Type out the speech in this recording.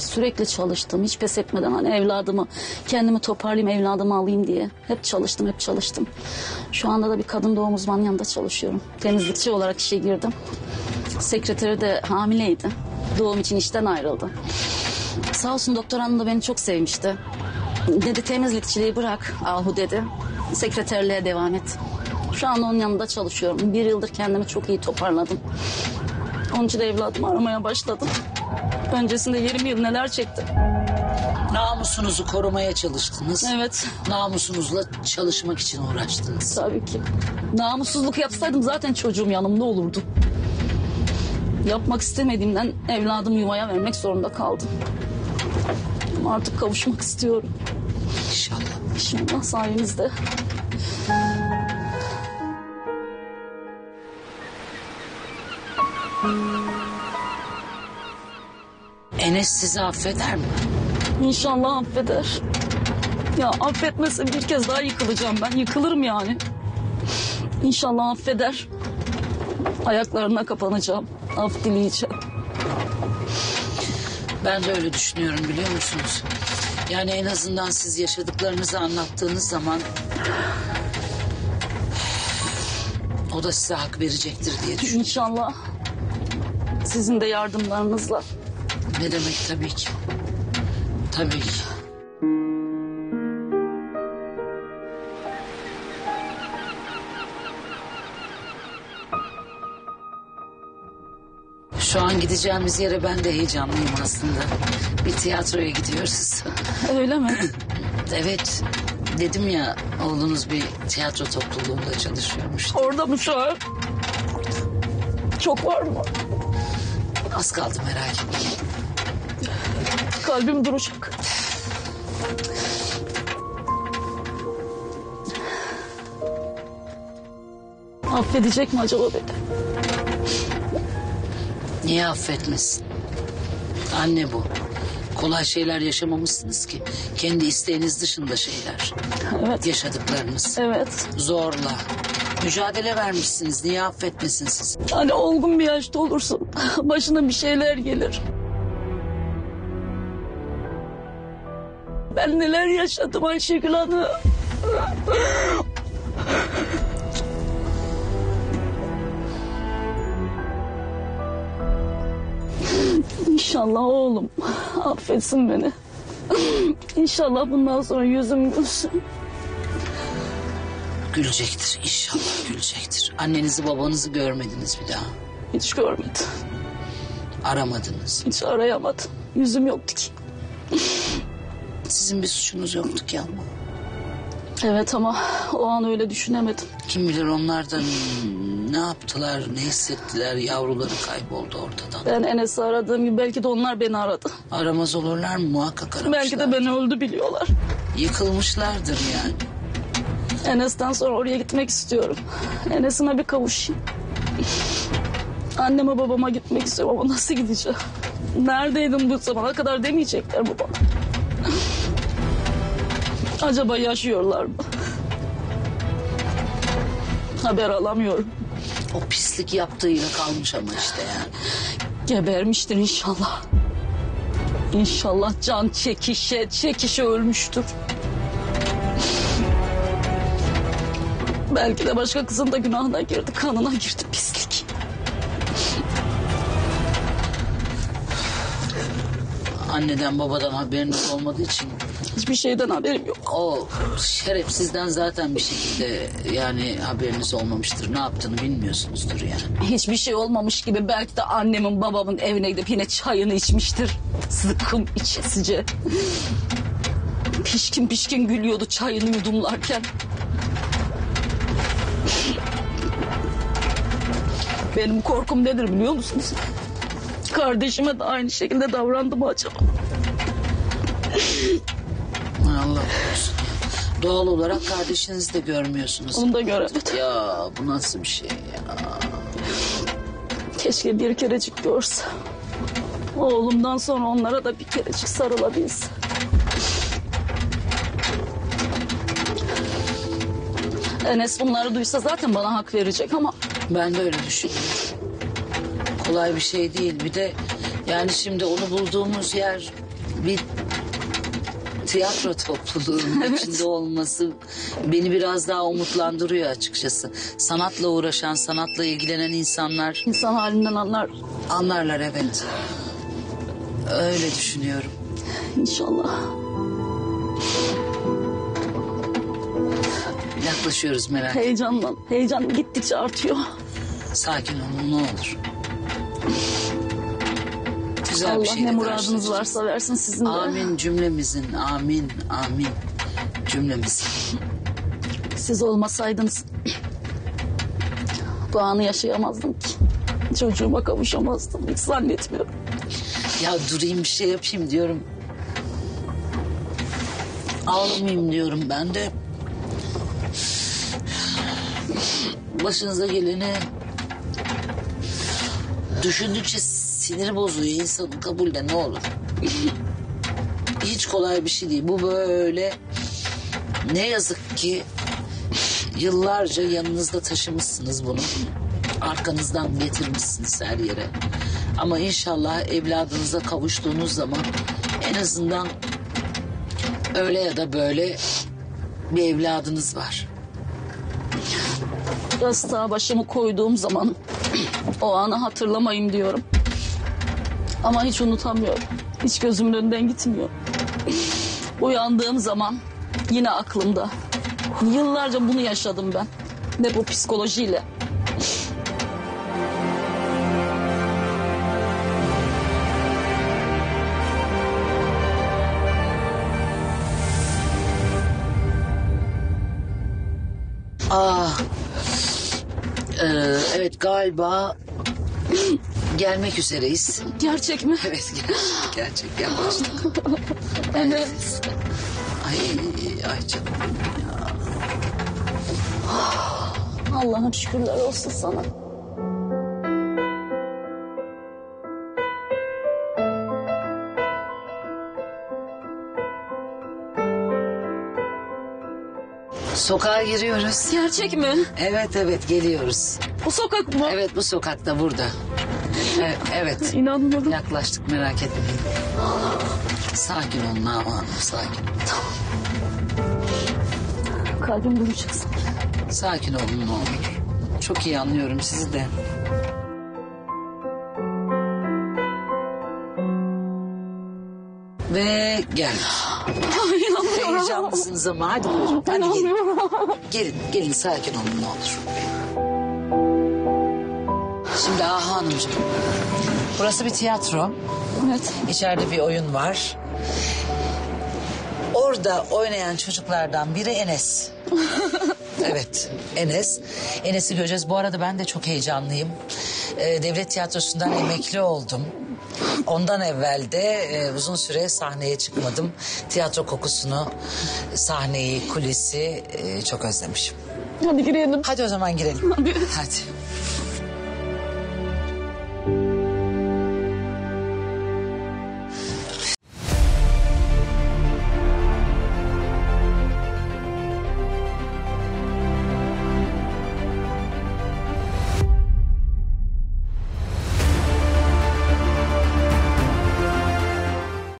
sürekli çalıştım. Hiç pes etmeden hani evladımı, kendimi toparlayayım, evladımı alayım diye. Hep çalıştım, hep çalıştım. Şu anda da bir kadın doğum uzmanının yanında çalışıyorum. Temizlikçi olarak işe girdim. Sekreteri de hamileydi. Doğum için işten ayrıldı. Sağ olsun doktor hanım da beni çok sevmişti. Dedi temizlikçiliği bırak Ahu dedi. Sekreterliğe devam et. Şu anda onun yanında çalışıyorum. Bir yıldır kendimi çok iyi toparladım. Onun için de evladımı aramaya başladım. Öncesinde 20 yıl neler çektim. Namusunuzu korumaya çalıştınız. Evet. Namusunuzla çalışmak için uğraştınız. Tabii ki. Namussuzluk yapsaydım zaten çocuğum yanımda olurdu. Yapmak istemediğimden evladımı yuvaya vermek zorunda kaldım. Artık kavuşmak istiyorum. İnşallah. İnşallah sayenizde. Enes sizi affeder mi? İnşallah affeder. Ya affetmese bir kez daha yıkılacağım ben. Yıkılırım yani. İnşallah affeder. Ayaklarına kapanacağım. Af dileyeceğim. Ben de öyle düşünüyorum biliyor musunuz? Yani en azından siz yaşadıklarınızı anlattığınız zaman... ...o da size hak verecektir diye düşünüyorum. İnşallah. Sizin de yardımlarınızla. Ne demek tabii ki. Tabii ki. Şu an gideceğimiz yere ben de heyecanlıyım aslında. Bir tiyatroya gidiyoruz. Öyle mi? Evet. Dedim ya oğlunuz bir tiyatro topluluğunda çalışıyormuş. Orada mı şu an? Çok var mı? Az kaldı merak etmeyin. Kalbim duracak. Affedecek mi acaba beni? Niye affetmesin? Anne bu. Kolay şeyler yaşamamışsınız ki. Kendi isteğiniz dışında şeyler. Evet. Yaşadıklarınız. Evet. Zorla. Mücadele vermişsiniz. Niye affetmesin sizi? Hani olgun bir yaşta olursun. Başına bir şeyler gelir. Ben neler yaşadım Ayşegül Hanım. İnşallah oğlum affetsin beni. İnşallah bundan sonra yüzüm gülsün. Gülecektir inşallah, gülecektir. Annenizi babanızı görmediniz bir daha. Hiç görmedim. Aramadınız. Hiç arayamadım. Yüzüm yoktu ki. Sizin bir suçunuz yoktu ki ama. Evet ama o an öyle düşünemedim. Kim bilir onlardan... Ne yaptılar, ne hissettiler, yavruları kayboldu ortadan. Ben Enes'i aradığım gibi belki de onlar beni aradı. Aramaz olurlar mı? Muhakkak aramışlar. Belki de beni öldü biliyorlar. Yıkılmışlardır yani. Enes'ten sonra oraya gitmek istiyorum. Enes'ime bir kavuşayım. Anneme babama gitmek istiyorum ama nasıl gideceğim? Neredeydim bu zamana kadar demeyecekler bu bana. Acaba yaşıyorlar mı? Haber alamıyorum. O pislik yaptığıyla kalmış ama işte yani. Gebermiştir inşallah. İnşallah can çekişe ölmüştür. Belki de başka kızın da günahına girdi, kanına girdi pislik. Anneden babadan haberiniz olmadığı için... Hiçbir şeyden haberim yok. O şerefsizden zaten bir şekilde yani haberiniz olmamıştır. Ne yaptığını bilmiyorsunuzdur yani. Hiçbir şey olmamış gibi belki de annemin babamın evine gidip yine çayını içmiştir. Zıkkım içesice. Pişkin pişkin gülüyordu çayını yudumlarken. Benim korkum nedir biliyor musunuz? Kardeşime de aynı şekilde davrandı mı acaba? Allah korusun. Doğal olarak kardeşinizi de görmüyorsunuz. Onu da göremedim. Ya bu nasıl bir şey ya? Keşke bir kerecik görse. Oğlumdan sonra onlara da bir kerecik sarılabilse. Enes bunları duysa zaten bana hak verecek ama... Ben de öyle düşünüyorum. Kolay bir şey değil. Bir de Yani şimdi onu bulduğumuz yer bir tiyatro topluluğunun içinde olması beni biraz daha umutlandırıyor açıkçası. Sanatla uğraşan, sanatla ilgilenen insanlar... İnsan halinden anlar. Anlarlar, evet. Öyle düşünüyorum. İnşallah. Yaklaşıyoruz merak etme. Heyecandan. Heyecan gittikçe artıyor. Sakin olun ne olur. Güzel Allah ne muradınız varsa versin sizin de. Amin cümlemizin, amin, amin cümlemizin. Siz olmasaydınız bu anı yaşayamazdım ki. Çocuğuma kavuşamazdım, hiç zannetmiyorum. Ya durayım bir şey yapayım diyorum. Ağlamayayım diyorum ben de. Başınıza geleni düşündükçe sinir bozuyor insanın, kabul de ne olur. Hiç kolay bir şey değil. Bu böyle ne yazık ki yıllarca yanınızda taşımışsınız bunu. Arkanızdan getirmişsiniz her yere. Ama inşallah evladınıza kavuştuğunuz zaman en azından öyle ya da böyle bir evladınız var. Yastığa başımı koyduğum zaman o anı hatırlamayayım diyorum. Ama hiç unutamıyorum. Hiç gözümün önünden gitmiyor. Uyandığım zaman yine aklımda. Yıllarca bunu yaşadım ben. Ne bu psikolojiyle. Evet galiba gelmek üzereyiz. Gerçek mi? Evet gerçek yaklaştık. Evet. Ay canım ya. Allah'ım şükürler olsun sana. Sokağa giriyoruz. Gerçek mi? Evet geliyoruz. Bu sokak mı? Evet bu sokakta burada. Evet. İnanmıyorum. Yaklaştık merak etmeyin. Sakin ol Nava Hanım sakin. Tamam. Kalbim duracak sanki. Sakin olun ne olur. Çok iyi anlıyorum sizi de. Ve geldik. Heyecanlısınız ama hadi buyurun. Hadi gelin sakin olun ne olur. Şimdi Ahu Hanımcığım. Burası bir tiyatro. Evet. İçeride bir oyun var. Orada oynayan çocuklardan biri Enes. Evet Enes. Enes'i göreceğiz. Bu arada ben de çok heyecanlıyım. Devlet Tiyatrosu'ndan emekli oldum. Ondan evvel de uzun süre sahneye çıkmadım. Tiyatro kokusunu, sahneyi, kulisi çok özlemişim. Hadi girelim. Hadi o zaman girelim. Hadi.